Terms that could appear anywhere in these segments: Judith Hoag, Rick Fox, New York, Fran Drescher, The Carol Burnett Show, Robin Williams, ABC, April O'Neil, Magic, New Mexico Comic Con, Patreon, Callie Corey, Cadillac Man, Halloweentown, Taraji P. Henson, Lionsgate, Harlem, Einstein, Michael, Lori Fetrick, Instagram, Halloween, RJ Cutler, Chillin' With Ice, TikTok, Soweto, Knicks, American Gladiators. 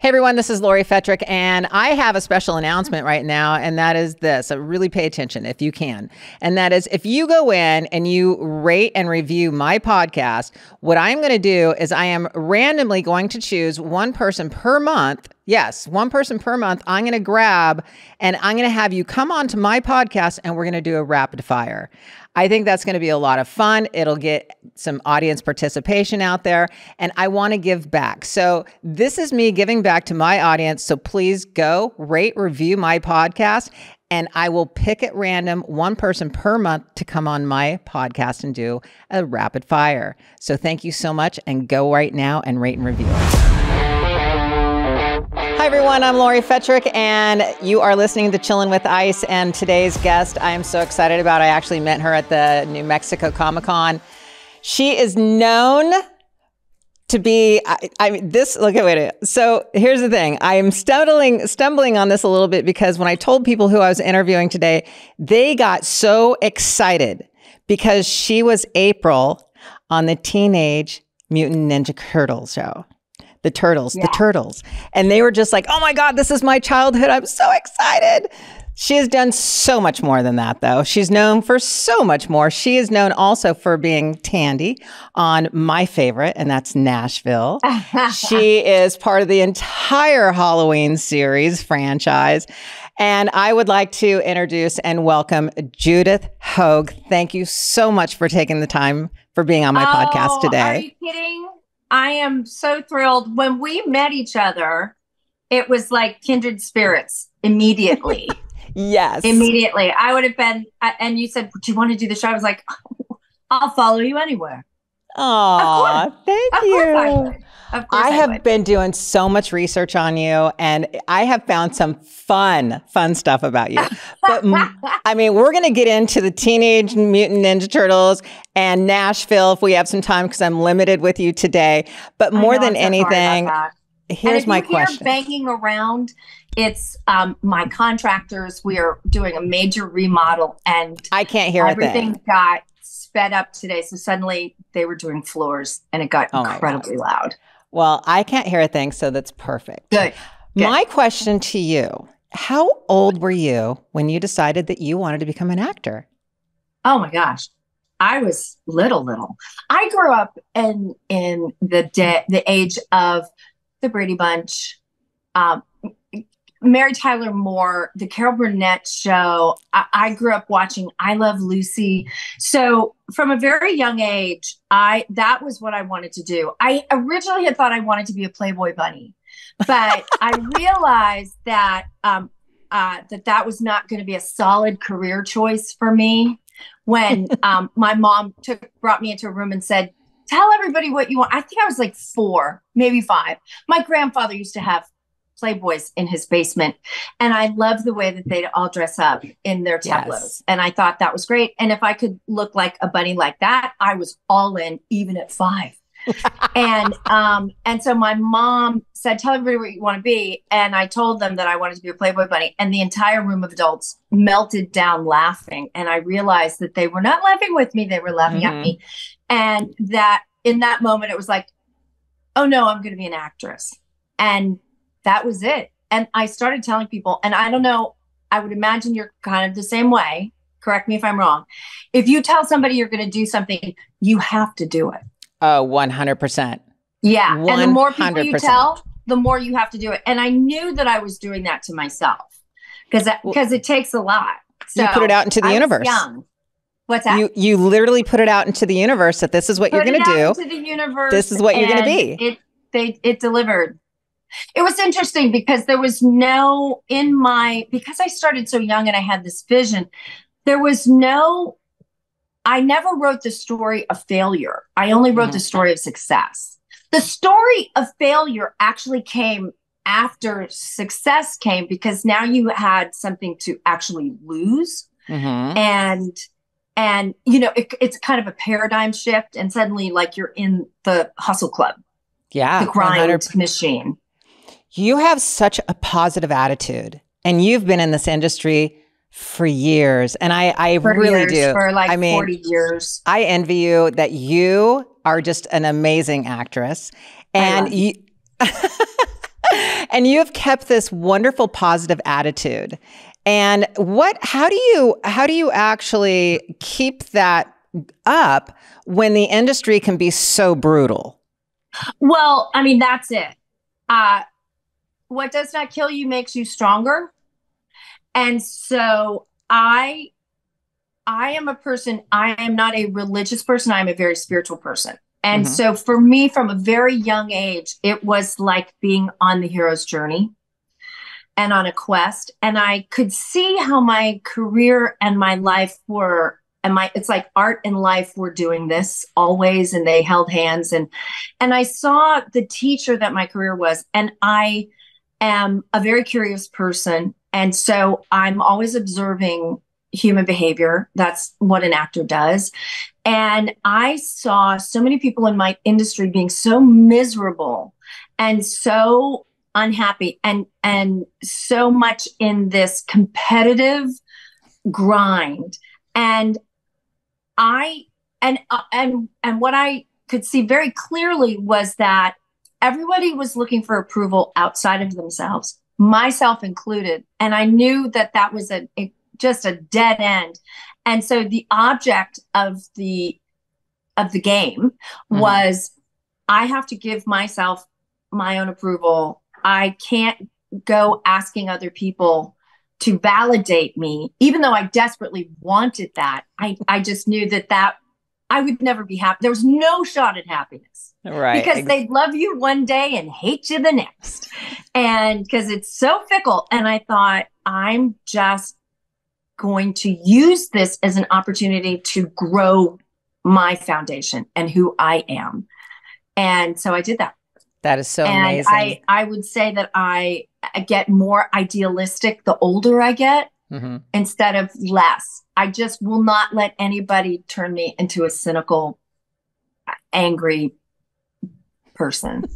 Hey everyone, this is Lori Fetrick, and I have a special announcement right now, and that is this. So really pay attention if you can. And that is, if you go in and you rate and review my podcast, what I'm going to do is I am randomly going to choose one person per month. Yes, one person per month I'm going to grab, and I'm going to have you come onto my podcast, and we're going to do a rapid fire. I think that's going to be a lot of fun. It'll get some audience participation out there, and I want to give back. So this is me giving back to my audience. So please go rate, review my podcast, and I will pick at random one person per month to come on my podcast and do a rapid fire. So thank you so much, and go right now and rate and review it. Hi everyone, I'm Lori Fetrick, and you are listening to Chillin' With Ice, and today's guest I am so excited about. I actually met her at the New Mexico Comic Con. She is known to be, so here's the thing. I am stumbling on this a little bit because when I told people who I was interviewing today, they got so excited because she was April on the Teenage Mutant Ninja Turtles show. The Turtles, yeah. The Turtles. And they were just like, oh my God, this is my childhood. I'm so excited. She has done so much more than that, though. She's known for so much more. She is known also for being Tandy on my favorite, and that's Nashville. She is part of the entire Halloween series franchise. And I would like to introduce and welcome Judith Hoag. Thank you so much for taking the time for being on my podcast today. Are you kidding? I am so thrilled. When we met each other, it was like kindred spirits immediately. Yes. Immediately. I would have been, and you said, do you want to do the show? I was like, oh, I'll follow you anywhere. Aw, thank you. I have been doing so much research on you, and I have found some fun stuff about you. But I mean, we're going to get into the Teenage Mutant Ninja Turtles and Nashville if we have some time, because I'm limited with you today. But more than anything, here's my question. Banging around, it's my contractors. We are doing a major remodel, and I can't hear everything got sped up today, so suddenly they were doing floors, and it got incredibly loud. Well, I can't hear a thing, so that's perfect. Good. My question to you, how old were you when you decided that you wanted to become an actor? Oh my gosh. I was little. I grew up in the age of the Brady Bunch, Mary Tyler Moore, The Carol Burnett Show. I grew up watching I Love Lucy. So from a very young age, that was what I wanted to do. I originally had thought I wanted to be a Playboy bunny, but I realized that that was not going to be a solid career choice for me when my mom brought me into a room and said, tell everybody what you want. I think I was like 4, maybe 5. My grandfather used to have Playboys in his basement, and I love the way that they'd all dress up in their tableaus. Yes. And I thought that was great, and if I could look like a bunny like that, I was all in, even at 5. And so my mom said, tell everybody what you want to be, and I told them that I wanted to be a Playboy bunny, and the entire room of adults melted down laughing, and I realized that they were not laughing with me, they were laughing at me. And that in that moment it was like, oh no, I'm going to be an actress. And that was it. And I started telling people, and I don't know, I would imagine you're kind of the same way. Correct me if I'm wrong. If you tell somebody you're going to do something, you have to do it. Oh, 100%. Yeah. 100%. And the more people you tell, the more you have to do it. And I knew that I was doing that to myself because it takes a lot. So you put it out into the universe. Young. What's that? You literally put it out into the universe that this is what you're going to do. Into the universe. This is what you're going to be. It delivered. It was interesting because there was no because I started so young and I had this vision, I never wrote the story of failure. I only wrote the story of success. The story of failure actually came after success came, because now you had something to actually lose. And you know, it's kind of a paradigm shift, and suddenly like you're in the hustle club. Yeah. The grind 100%. Machine. You have such a positive attitude, and you've been in this industry for years. And I really do. For like 40 years. I envy you that you are just an amazing actress. And you And you have kept this wonderful positive attitude. And how do you actually keep that up when the industry can be so brutal? Well, I mean, that's it. What does not kill you makes you stronger. And so I am a person, I am not a religious person. I'm a very spiritual person. And so for me, from a very young age, it was like being on the hero's journey and on a quest. And I could see how my career and my life were, and it's like art and life were doing this always. And they held hands. And I saw the teacher that my career was, and I am a very curious person. And so I'm always observing human behavior. That's what an actor does. And I saw so many people in my industry being so miserable and so unhappy and so much in this competitive grind. And what I could see very clearly was that everybody was looking for approval outside of themselves, myself included. And I knew that that was just a dead end. And so the object of the game was, I have to give myself my own approval. I can't go asking other people to validate me, even though I desperately wanted that. I just knew that I would never be happy. There was no shot at happiness. Right. Because they love you one day and hate you the next. And because it's so fickle. And I thought, I'm just going to use this as an opportunity to grow my foundation and who I am. And so I did that. That is so amazing. I would say that I get more idealistic the older I get instead of less. I just will not let anybody turn me into a cynical, angry person.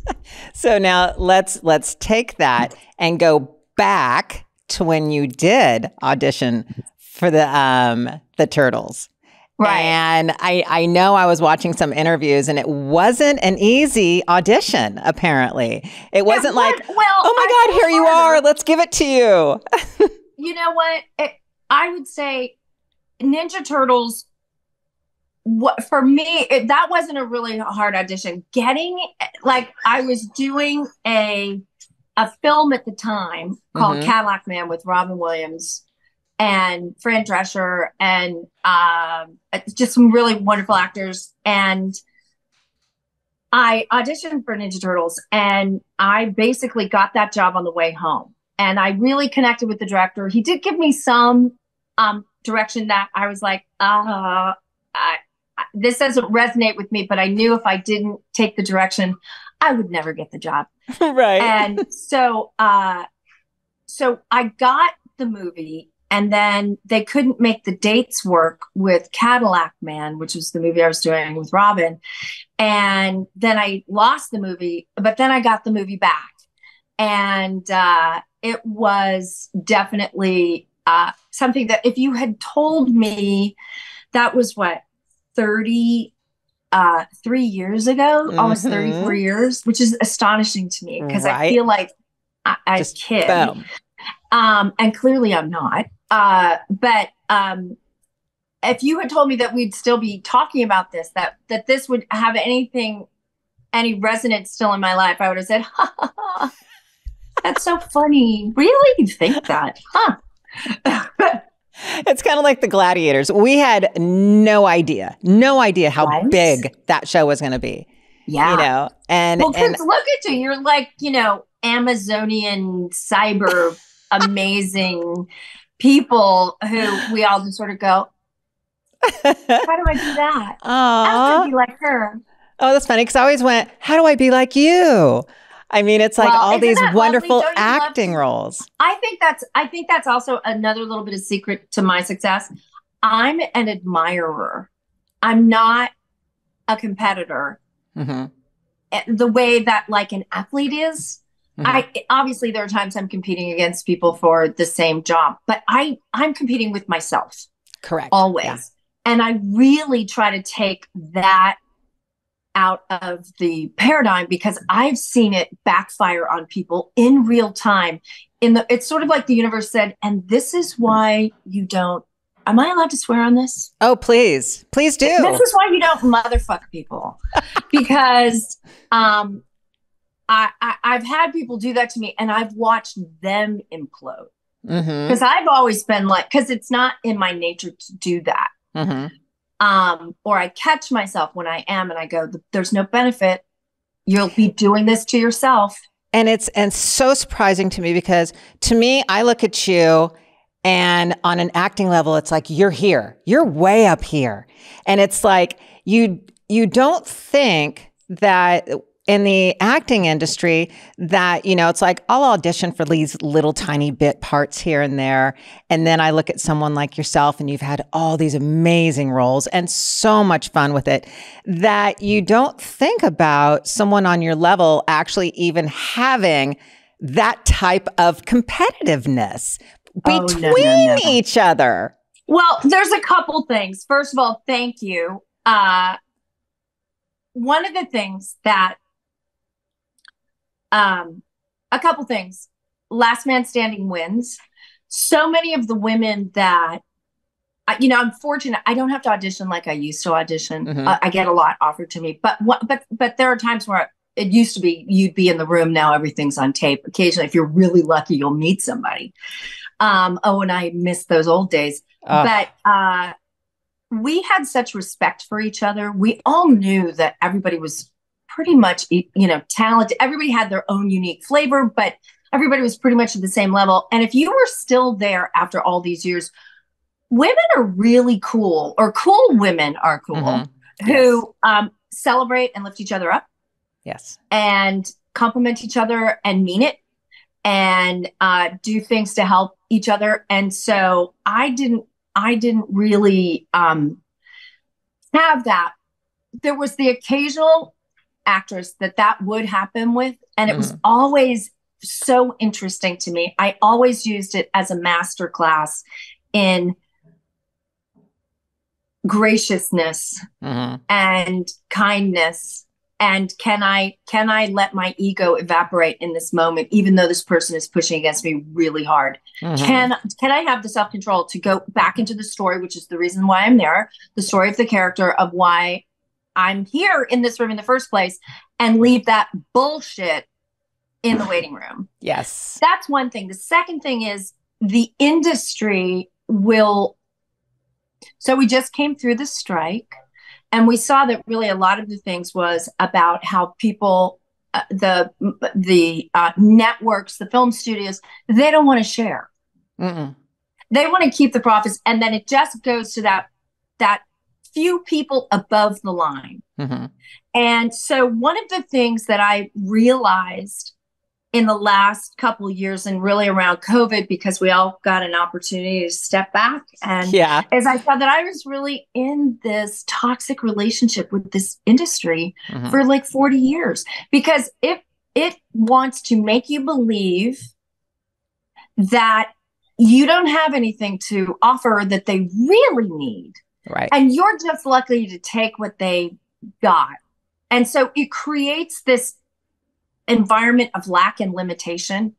So now let's take that and go back to when you did audition for the Turtles. Right. And I know I was watching some interviews, and it wasn't an easy audition, apparently. It wasn't oh, my God, here you are. Let's give it to you. You know what? I would say Ninja Turtles, for me, that wasn't a really hard audition. I was doing a film at the time called Cadillac Man with Robin Williams and Fran Drescher and just some really wonderful actors. And I auditioned for Ninja Turtles, and I basically got that job on the way home. And I really connected with the director. He did give me some direction that I was like, this doesn't resonate with me, but I knew if I didn't take the direction, I would never get the job. Right. And so I got the movie. And then they couldn't make the dates work with Cadillac Man, which was the movie I was doing with Robin. And then I lost the movie, but then I got the movie back. And it was definitely something that if you had told me that was 33 years ago, almost 34 years, which is astonishing to me because I feel like I was a kid. Boom. And clearly I'm not. But if you had told me that we'd still be talking about this, that this would have any resonance still in my life, I would have said, ha, ha, ha, that's so funny. Really? You think that? Huh? It's kind of like the Gladiators. We had no idea how big that show was going to be. Yeah. You know, because look at you, you're like, Amazonian cyber amazing people who we all just sort of go, how do I do that? I want to be like her. Oh, that's funny, because I always went, how do I be like you? I mean, it's like all these wonderful acting roles. I think that's also another little bit of secret to my success. I'm an admirer. I'm not a competitor. The way that like an athlete is. I obviously there are times I'm competing against people for the same job, but I'm competing with myself. Correct. Always. Yeah. And I really try to take that out of the paradigm, because I've seen it backfire on people in real time. It's sort of like the universe said, and this is why you don't. Am I allowed to swear on this? Oh, please. Please do. This is why you don't motherfuck people. Because I've had people do that to me, and I've watched them implode. Because I've always been like, because it's not in my nature to do that. Or I catch myself when I am, and I go, there's no benefit. You'll be doing this to yourself. And it's so surprising to me, because to me, I look at you, and on an acting level, it's like, you're here, you're way up here. And it's like, you don't think that in the acting industry that, you know, it's like, I'll audition for these little tiny bit parts here and there. And then I look at someone like yourself, and you've had all these amazing roles and so much fun with it, that you don't think about someone on your level actually even having that type of competitiveness between each other. Well, there's a couple things. First of all, thank you. One of the things that, a couple things, last man standing wins. So many of the women that, you know, I'm fortunate. I don't have to audition like I used to audition. I get a lot offered to me, but there are times where it used to be, you'd be in the room. Now everything's on tape. Occasionally, if you're really lucky, you'll meet somebody. Oh, and I miss those old days. But we had such respect for each other. We all knew that everybody was pretty much, you know, talented. Everybody had their own unique flavor, but everybody was pretty much at the same level. And if you were still there after all these years, women are really cool, or cool women are cool, who celebrate and lift each other up. Yes. And compliment each other and mean it, and do things to help each other. And so I didn't really have that. There was the occasional actress that would happen with, and it was always so interesting to me. I always used it as a masterclass in graciousness and kindness. And can I let my ego evaporate in this moment, even though this person is pushing against me really hard? Can I have the self-control to go back into the story, which is the reason why I'm there, the story of the character, of why I'm here in this room in the first place, and leave that bullshit in the waiting room? Yes. That's one thing. The second thing is the industry will. So we just came through the strike. And we saw that really a lot of the things was about how people, the networks, the film studios, they don't want to share. They want to keep the profits. And then it just goes to that few people above the line. And so one of the things that I realized in the last couple of years, and really around COVID, because we all got an opportunity to step back. And as I saw that I was really in this toxic relationship with this industry for like 40 years, because it wants to make you believe that you don't have anything to offer that they really need. Right. And you're just lucky to take what they got. And so it creates this environment of lack and limitation.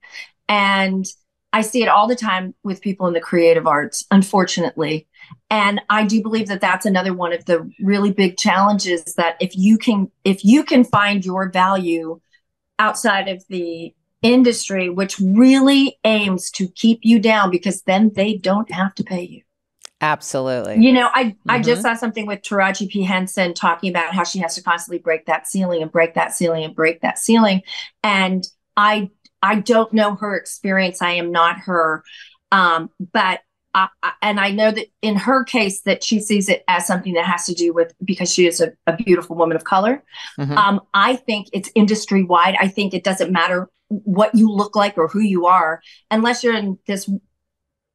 And I see it all the time with people in the creative arts, unfortunately. And I do believe that that's another one of the really big challenges, that if you can find your value outside of the industry, which really aims to keep you down, because then they don't have to pay you. Absolutely. You know, I just saw something with Taraji P. Henson talking about how she has to constantly break that ceiling and break that ceiling and break that ceiling. And I don't know her experience. I am not her. But I know that in her case that she sees it as something that has to do with, because she is a beautiful woman of color. I think it's industry wide. I think it doesn't matter what you look like or who you are, unless you're in this,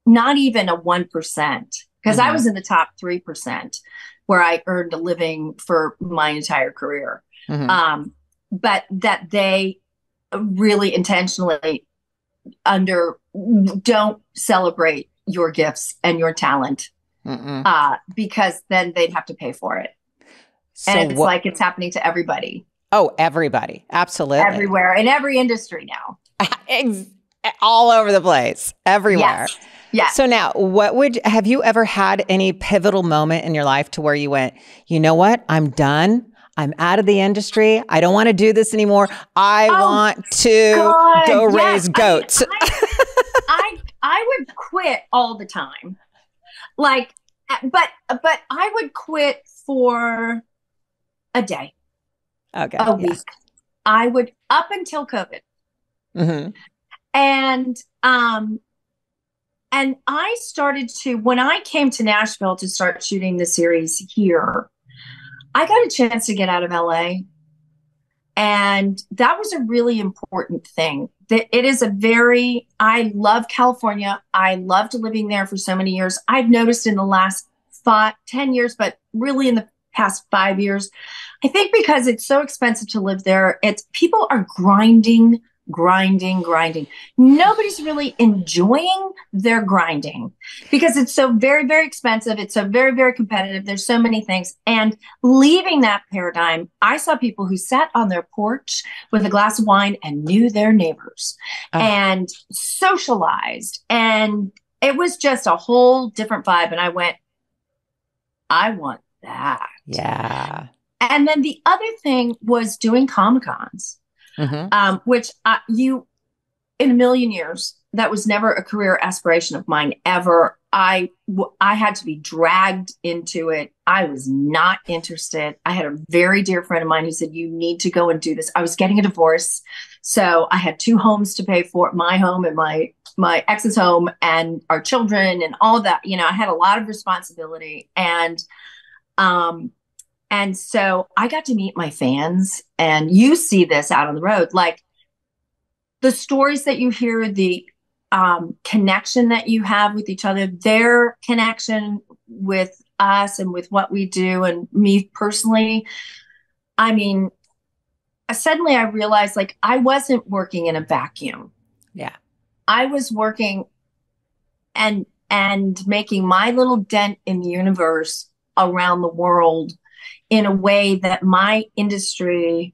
not even a 1%. Because I was in the top 3% where I earned a living for my entire career. But that they really intentionally don't celebrate your gifts and your talent because then they'd have to pay for it. So and it's like it's happening to everybody. Oh, everybody. Absolutely. Everywhere. In every industry now. All over the place. Everywhere. Yes. Yes. So now, have you ever had any pivotal moment in your life to where you went, you know what? I'm done. I'm out of the industry. I don't want to do this anymore. I want to go raise goats. I would quit all the time. Like, but I would quit for a day. Okay. A week. I would, up until COVID. Mm-hmm. And I started to, when I came to Nashville to start shooting the series here, I got a chance to get out of LA. And that was a really important thing. It is a very, I love California. I loved living there for so many years. I've noticed in the last 10 years, but really in the past 5 years, I think because it's so expensive to live there, people are grinding. Nobody's really enjoying their grinding because it's so very, very expensive. It's so very, very competitive. There's so many things. And leaving that paradigm, I saw people who sat on their porch with a glass of wine and knew their neighbors and socialized. And it was just a whole different vibe. And I went, I want that. Yeah. And then the other thing was doing Comic-Cons. Mm-hmm. Which in a million years, that was never a career aspiration of mine ever. I had to be dragged into it. I was not interested. I had a very dear friend of mine who said, you need to go and do this. I was getting a divorce. So I had two homes to pay for, my home and my ex's home and our children and all that. You know, I had a lot of responsibility and so I got to meet my fans, and you see this out on the road, like the stories that you hear, the connection that you have with each other, their connection with us and with what we do. And me personally, I mean, suddenly I realized like I wasn't working in a vacuum. Yeah. I was working and making my little dent in the universe around the world in a way that my industry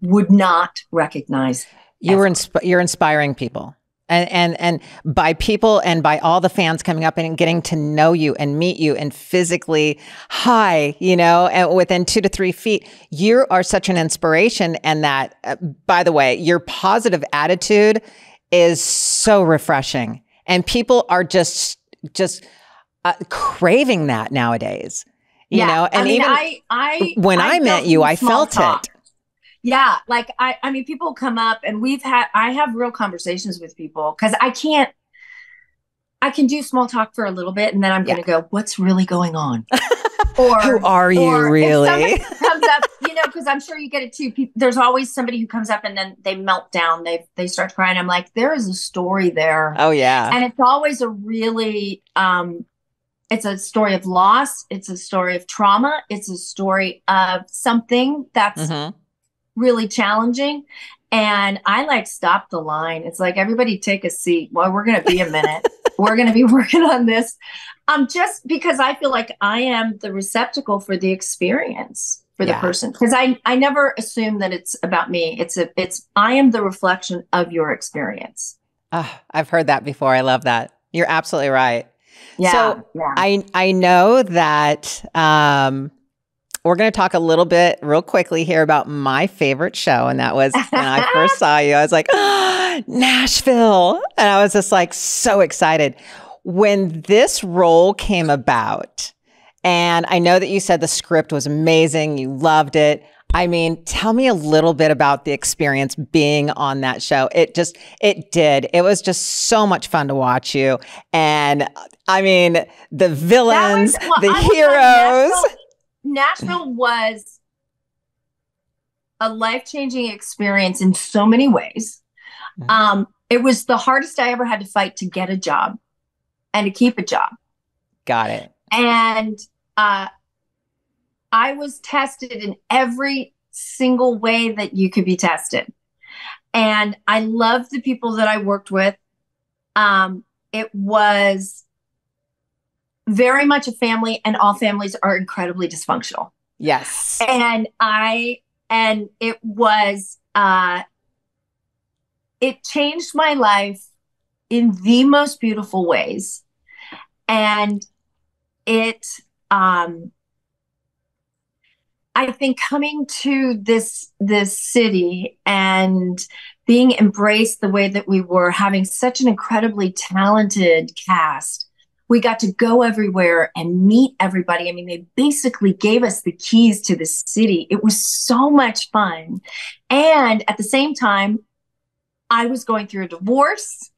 would not recognize. You're inspiring people. And by people and by all the fans coming up and getting to know you and meet you and physically hi, you know, and within 2 to 3 feet, you are such an inspiration. And that, by the way, your positive attitude is so refreshing. And people are just craving that nowadays. You know, and I mean, even when I met you, I felt it. Yeah. Like, I mean, people come up and I have real conversations with people because I can do small talk for a little bit and then I'm going to go, what's really going on? Or who are you really? Comes up, you know, because I'm sure you get it too. There's always somebody who comes up and then they melt down. They start crying. I'm like, there is a story there. Oh yeah. And it's always a really, it's a story of loss. It's a story of trauma. It's a story of something that's really challenging. And I like stop the line. It's like, everybody take a seat. Well, we're going to be a minute. We're going to be working on this. Just because I feel like I am the receptacle for the experience for the person. Cause I never assume that it's about me. I am the reflection of your experience. Oh, I've heard that before. I love that. You're absolutely right. Yeah, I know that we're going to talk a little bit real quickly here about my favorite show. And that was when I first saw you, I was like, oh, Nashville. And I was just like so excited. When this role came about, and I know that you said the script was amazing, you loved it. I mean, tell me a little bit about the experience being on that show. It was just so much fun to watch you. And I mean, the villains, heroes. Nashville was a life-changing experience in so many ways. Mm-hmm. It was the hardest I ever had to fight to get a job and to keep a job. Got it. And, I was tested in every single way that you could be tested. And I loved the people that I worked with. It was very much a family, and all families are incredibly dysfunctional. Yes. And it was, it changed my life in the most beautiful ways. And it, I think coming to this city and being embraced the way that we were, having such an incredibly talented cast, we got to go everywhere and meet everybody. I mean, they basically gave us the keys to the city. It was so much fun. And at the same time, I was going through a divorce.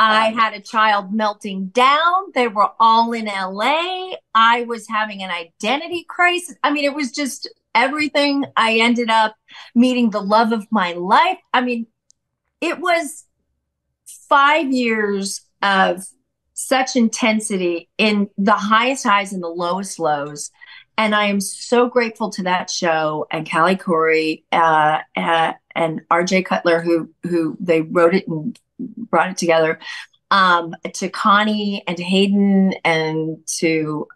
I had a child melting down. They were all in LA. I was having an identity crisis. I mean, it was just everything. I ended up meeting the love of my life. I mean, it was 5 years of such intensity in the highest highs and the lowest lows. And I am so grateful to that show and Callie Corey and RJ Cutler, who they wrote it and brought it together, to Connie and to Hayden and to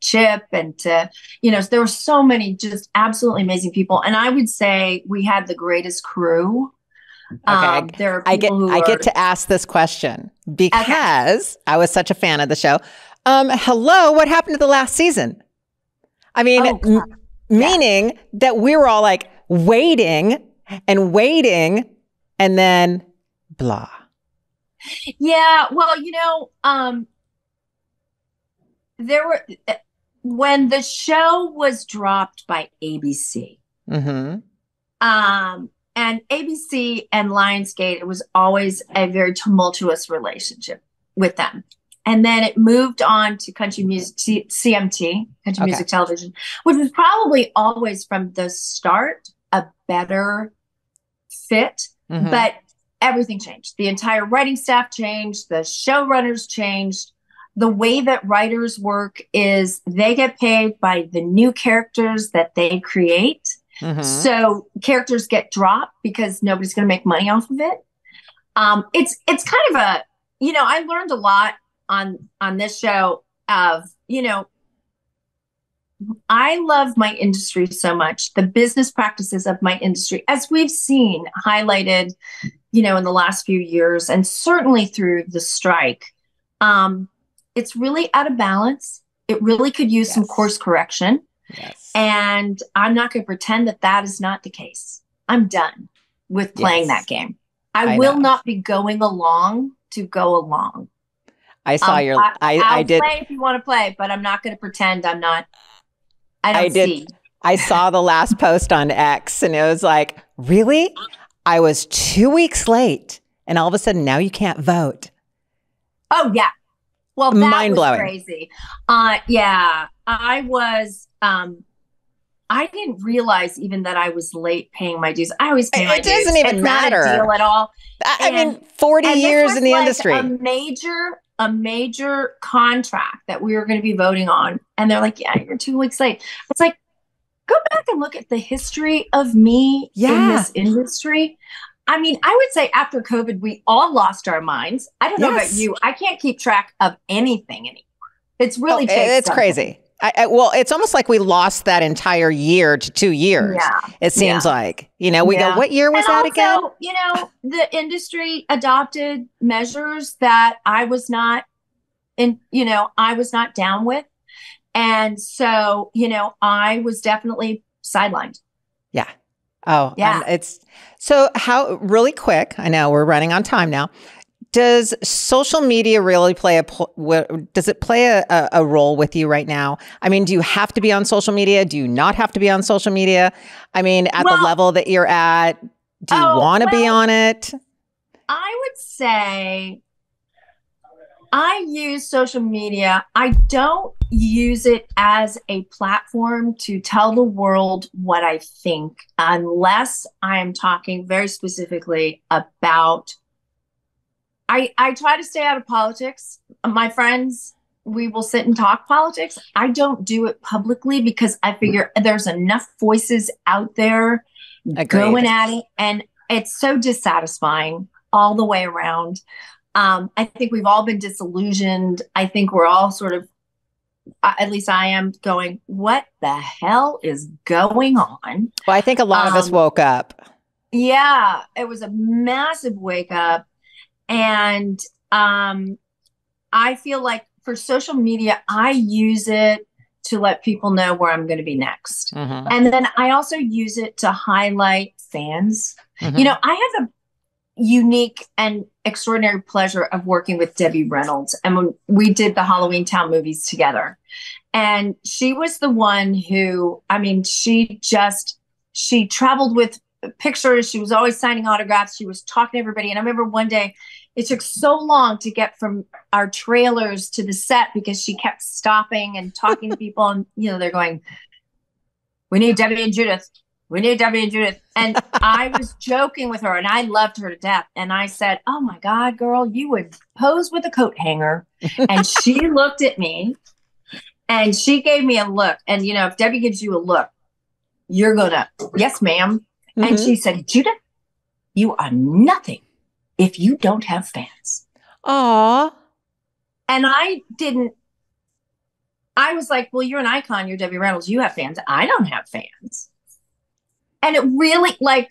Chip and to, you know, there were so many just absolutely amazing people. And I would say we had the greatest crew. Okay. I get to ask this question because I was such a fan of the show. Hello, what happened to the last season? I mean, meaning that we were all like waiting and waiting and then blah. Yeah, well, you know, there were, when the show was dropped by ABC, and ABC and Lionsgate, it was always a very tumultuous relationship with them. And then it moved on to country music, CMT, country music television, which was probably always from the start a better fit, but everything changed. The entire writing staff changed. The showrunners changed. The way that writers work is they get paid by the new characters that they create. So characters get dropped because nobody's going to make money off of it. It's kind of a, you know, I learned a lot on this show of, you know, I love my industry so much, the business practices of my industry, as we've seen highlighted, you know, in the last few years and certainly through the strike. It's really out of balance. It really could use some course correction. Yes. And I'm not going to pretend that that is not the case. I'm done with playing that game. I will not be going along to go along. I saw your, I did play if you want to play, but I'm not going to pretend I'm not. I did see. I saw the last post on X and it was like, really? I was 2 weeks late and all of a sudden now you can't vote. Oh yeah. Well, that mind-blowing. Was crazy. Yeah, I was, I didn't realize even that I was late paying my dues. I always pay my dues. It doesn't even matter. It's not a deal at all. I mean, 40 years in the industry. A major contract that we were going to be voting on. And they're like, yeah, you're 2 weeks late. It's like, go back and look at the history of me in this industry. I mean, I would say after COVID, we all lost our minds. I don't know about you. I can't keep track of anything anymore. It's really it's crazy. Well, it's almost like we lost that entire year to 2 years. Yeah. It seems like, you know, we go, what year was that again? You know, the industry adopted measures that I was not in, you know, I was not down with. And so, you know, I was definitely sidelined. Yeah. Oh, yeah. It's so how really quick. I know we're running on time now. Does social media really play a role with you right now? I mean, do you have to be on social media? Do you not have to be on social media? I mean, at the level that you're at, do you want to be on it? I would say I use social media. I don't use it as a platform to tell the world what I think, unless I'm talking very specifically about, I try to stay out of politics. My friends, we will sit and talk politics. I don't do it publicly because I figure there's enough voices out there going at it. And it's so dissatisfying all the way around. I think we've all been disillusioned. I think we're all sort of at least I am, going, what the hell is going on? Well, I think a lot of us woke up. Yeah, it was a massive wake up. And I feel like for social media, I use it to let people know where I'm going to be next. Mm-hmm. And then I also use it to highlight fans. Mm-hmm. You know, I had the unique and extraordinary pleasure of working with Debbie Reynolds. And when we did the Halloweentown movies together, and she was the one who, I mean, she traveled with pictures. She was always signing autographs. She was talking to everybody. And I remember one day it took so long to get from our trailers to the set because she kept stopping and talking to people. And, you know, they're going, we need Debbie and Judith. We need Debbie and Judith. And I was joking with her, and I loved her to death. And I said, oh my God, girl, you would pose with a coat hanger. And she looked at me and she gave me a look. And, you know, if Debbie gives you a look, you're going to, yes, ma'am. Mm-hmm. And she said, Judith, you are nothing if you don't have fans. Aww. And I was like, well, you're an icon. You're Debbie Reynolds. You have fans. I don't have fans. And it really, like,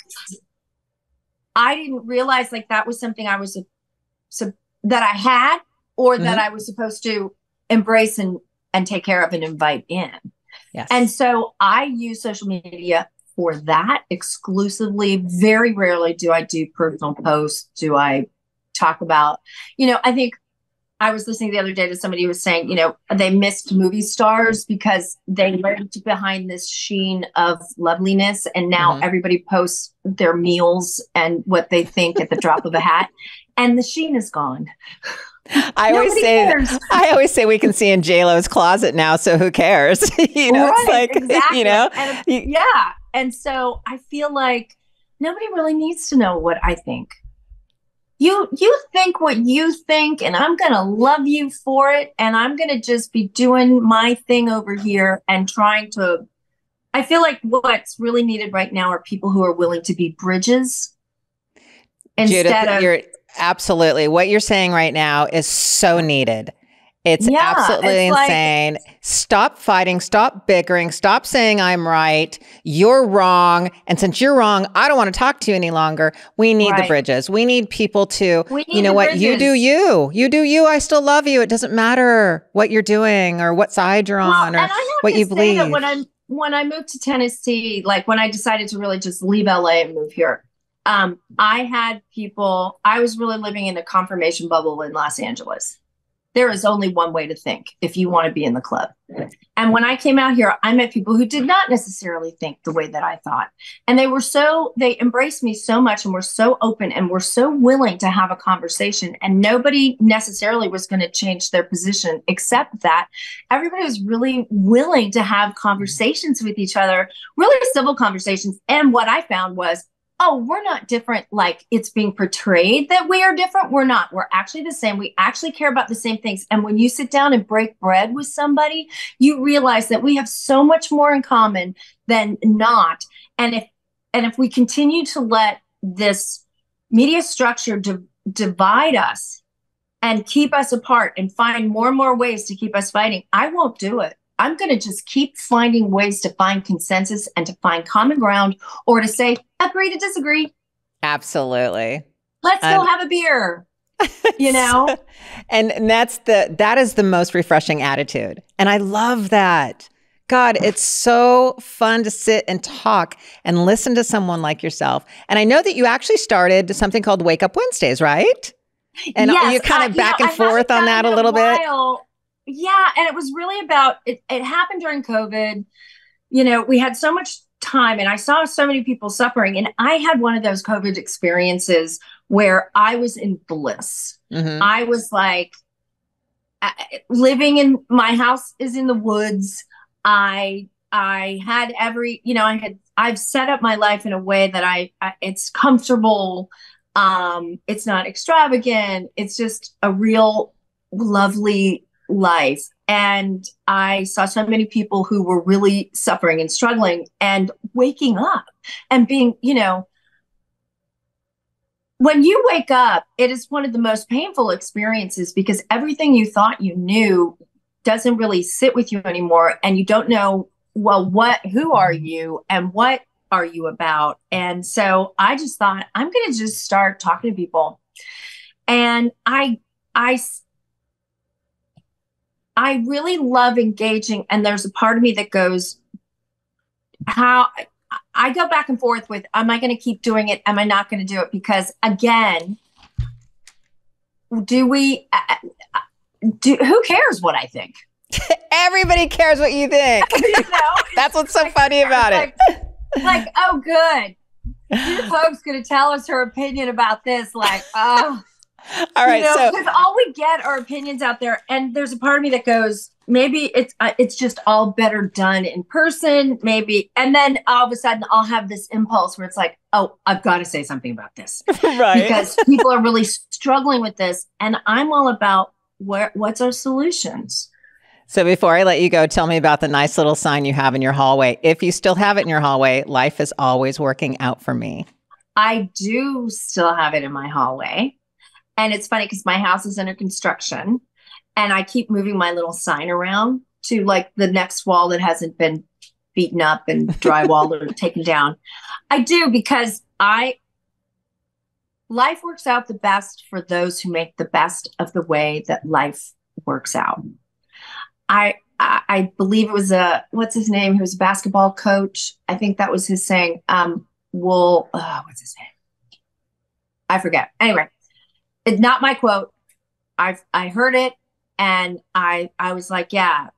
I didn't realize, like, that was something I was, that I had, or mm-hmm. that I was supposed to embrace and take care of and invite in. Yes. And so I use social media for that exclusively. Very rarely do I do personal posts. Do I talk about, you know, I think I was listening the other day to somebody who was saying, you know, they missed movie stars because they lived behind this sheen of loveliness. And now mm-hmm. everybody posts their meals and what they think at the drop of a hat, and the sheen is gone. I always say we can see in J-Lo's closet now. So who cares? You know, right, it's like, exactly. You know, and, yeah. And so I feel like nobody really needs to know what I think. You think what you think, and I'm going to love you for it. And I'm going to just be doing my thing over here and trying to, I feel like what's really needed right now are people who are willing to be bridges. Instead of, you're absolutely, what you're saying right now is so needed. It's absolutely insane. Like, stop fighting. Stop bickering. Stop saying I'm right. You're wrong. And since you're wrong, I don't want to talk to you any longer. We need the bridges. We need people to, need you know what, bridges. You do you. You do you. I still love you. It doesn't matter what you're doing or what side you're on or what you believe. That when I moved to Tennessee, like when I decided to really just leave LA and move here, I had people, I was really living in a confirmation bubble in Los Angeles. There is only one way to think if you want to be in the club. And when I came out here, I met people who did not necessarily think the way that I thought. And they embraced me so much and were so open and were so willing to have a conversation. And nobody necessarily was going to change their position, except that everybody was really willing to have conversations with each other, really civil conversations. And what I found was, oh, we're not different. Like it's being portrayed that we are different. We're not. We're actually the same. We actually care about the same things. And when you sit down and break bread with somebody, you realize that we have so much more in common than not. And if we continue to let this media structure divide us and keep us apart and find more and more ways to keep us fighting, I won't do it. I'm going to just keep finding ways to find consensus and to find common ground, or to say, agree to disagree. Absolutely. Let's go have a beer, you know? And that is the most refreshing attitude. And I love that. God, it's so fun to sit and talk and listen to someone like yourself. And I know that you actually started something called Wake Up Wednesdays, right? And yes, you're kind of back and forth on that a little bit. Yeah. And it was really about, it happened during COVID. You know, we had so much time and I saw so many people suffering. And I had one of those COVID experiences where I was in bliss. Mm-hmm. I was like, living in my house is in the woods. I've set up my life in a way that it's comfortable. It's not extravagant. It's just a real lovely life. And I saw so many people who were really suffering and struggling and waking up and being, you know, when you wake up, it is one of the most painful experiences because everything you thought you knew, doesn't really sit with you anymore, and you don't know, well, who are you and what are you about? And so I just thought, I'm going to just start talking to people. And I really love engaging. And there's a part of me that goes, how I go back and forth with, am I going to keep doing it? Am I not going to do it? Because again, who cares what I think? Everybody cares what you think. You know? That's what's so funny about it. Like, oh, good. Judith Hoag's going to tell us her opinion about this. Like, oh. All right. You know, so, because all we get are opinions out there. And there's a part of me that goes, maybe it's just all better done in person, maybe. And then all of a sudden I'll have this impulse where it's like, oh, I've got to say something about this. Right. Because people are really struggling with this. And I'm all about what's our solutions. So before I let you go, tell me about the nice little sign you have in your hallway. If you still have it in your hallway, life is always working out for me. I do still have it in my hallway. And it's funny because my house is under construction and I keep moving my little sign around to like the next wall that hasn't been beaten up and drywalled or taken down. I do, because life works out the best for those who make the best of the way that life works out. I believe it was what's his name? He was a basketball coach. I think that was his saying. What's his name? I forget. Anyway, it's not my quote. I heard it and I was like, yeah,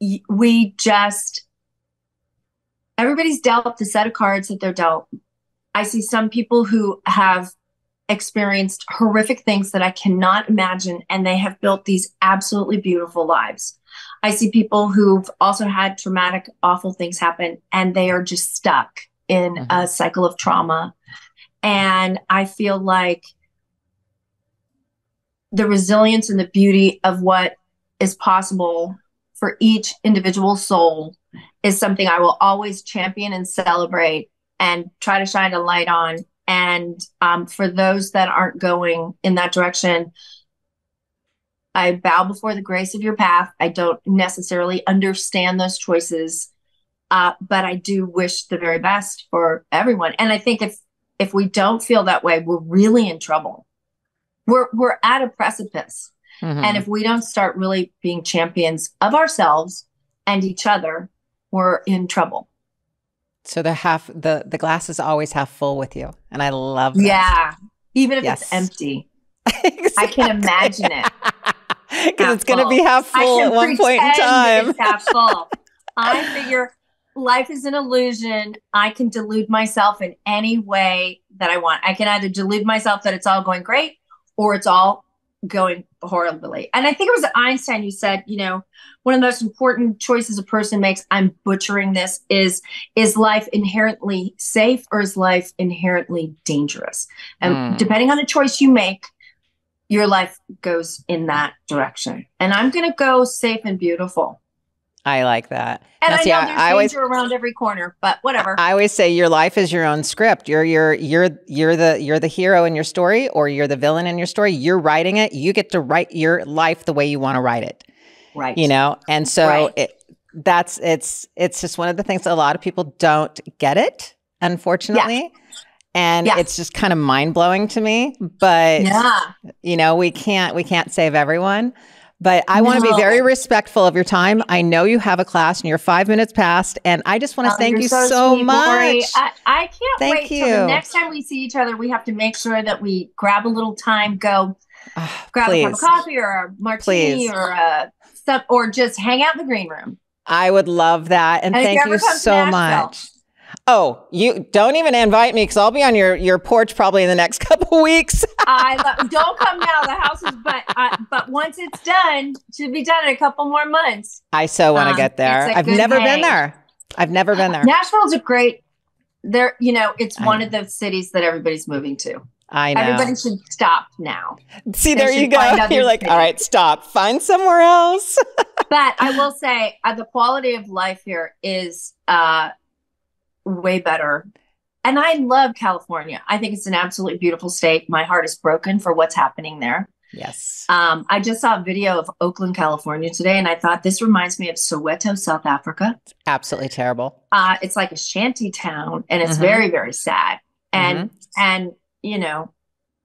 everybody's dealt the set of cards that they're dealt. I see some people who have experienced horrific things that I cannot imagine, and they have built these absolutely beautiful lives. I see people who've also had traumatic, awful things happen, and they are just stuck in a cycle of trauma. And I feel like the resilience and the beauty of what is possible for each individual soul is something I will always champion and celebrate and try to shine a light on. And for those that aren't going in that direction, I bow before the grace of your path. I don't necessarily understand those choices, but I do wish the very best for everyone. And I think if we don't feel that way, we're really in trouble. We're at a precipice. Mm-hmm. And if we don't start really being champions of ourselves and each other, we're in trouble. So the glass is always half full with you. And I love that. Yeah. Even if it's empty. Exactly. I can imagine it. Because it's going to be half full at one point in time. It's half full. I figure life is an illusion. I can delude myself in any way that I want. I can either delude myself that it's all going great or it's all going horribly. And I think it was Einstein who said, you know, one of the most important choices a person makes, I'm butchering this, is life inherently safe or is life inherently dangerous? And depending on the choice you make, your life goes in that direction. And I'm going to go safe and beautiful. I like that. And I know there's danger around every corner, but whatever. I always say your life is your own script. You're the hero in your story, or you're the villain in your story. You're writing it. You get to write your life the way you want to write it. Right. You know, and so it's just one of the things that a lot of people don't get it, unfortunately. Yeah. And it's just kind of mind blowing to me, but you know, we can't save everyone. But I want to be very respectful of your time. I know you have a class and you're 5 minutes past, and I just want to thank you so much. Lori, I can't wait till the next time we see each other. We have to make sure that we grab a little time, go grab a cup of coffee or a martini or or just hang out in the green room. I would love that. And thank you so much. Oh, you don't even invite me, because I'll be on your porch probably in the next couple weeks. Don't come now. The house is, but once it's done, should be done in a couple more months. I so want to get there. I've never been there. I've never been there. Nashville's a great, you know, it's one of those cities that everybody's moving to. I know. Everybody should stop now. See, there you go. You're like, all right, stop. Find somewhere else. But I will say the quality of life here is, way better. And I love California. I think it's an absolutely beautiful state. My heart is broken for what's happening there. Yes. I just saw a video of Oakland, California today, and I thought this reminds me of Soweto, South Africa. It's absolutely terrible. It's like a shanty town, and it's very, very sad. And, and you know,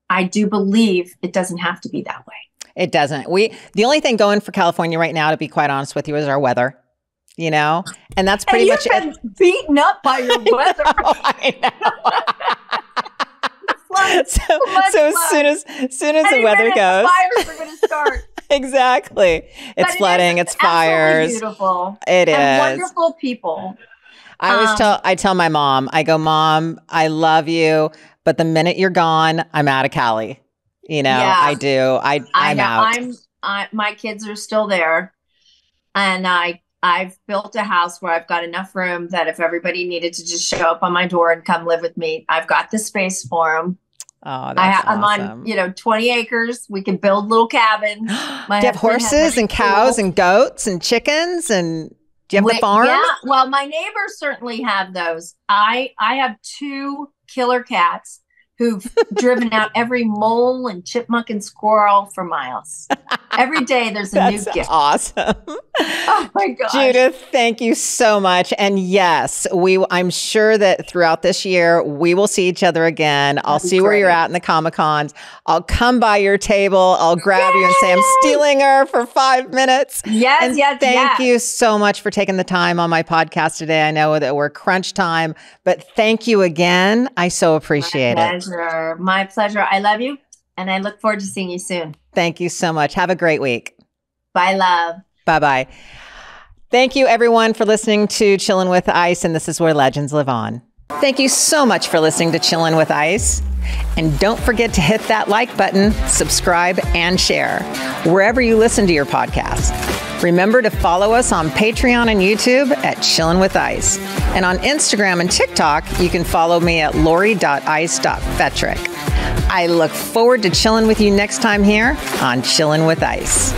I do believe it doesn't have to be that way. It doesn't. The only thing going for California right now, to be quite honest with you, is our weather. You know, and that's pretty much it. And you've been beaten up by your weather. I know. So as soon as the weather goes, fires are going to start. Exactly. It's flooding. It's fires. Beautiful. It and is wonderful people. I always tell my mom, I go, Mom, I love you, but the minute you're gone, I'm out of Cali. You know, yeah. I do. I'm out. My kids are still there, and I've built a house where I've got enough room that if everybody needed to just show up on my door and come live with me, I've got the space for them. Oh, that's awesome. I'm on, 20 acres. We can build little cabins. Do you have horses and cows and goats and chickens? And do you have the farm? Yeah. Well, my neighbors certainly have those. I have two killer cats who've driven out every mole and chipmunk and squirrel for miles. Every day there's a new gift. Awesome. Oh my gosh. Judith, thank you so much. And yes, I'm sure that throughout this year, we will see each other again. I'll see where you're at in the Comic-Cons. I'll come by your table. I'll grab you and say, I'm stealing her for 5 minutes. Yes, and thank you so much for taking the time on my podcast today. I know that we're crunch time, but thank you again. I so appreciate it. My pleasure. I love you. And I look forward to seeing you soon. Thank you so much. Have a great week. Bye, love. Bye-bye. Thank you, everyone, for listening to Chillin' With Ice. And this is where legends live on. Thank you so much for listening to Chillin' With Ice. And don't forget to hit that like button, subscribe, and share wherever you listen to your podcast. Remember to follow us on Patreon and YouTube at Chillin' With Ice. And on Instagram and TikTok, you can follow me at lori.ice.fetrick. I look forward to chilling with you next time here on Chillin' With Ice.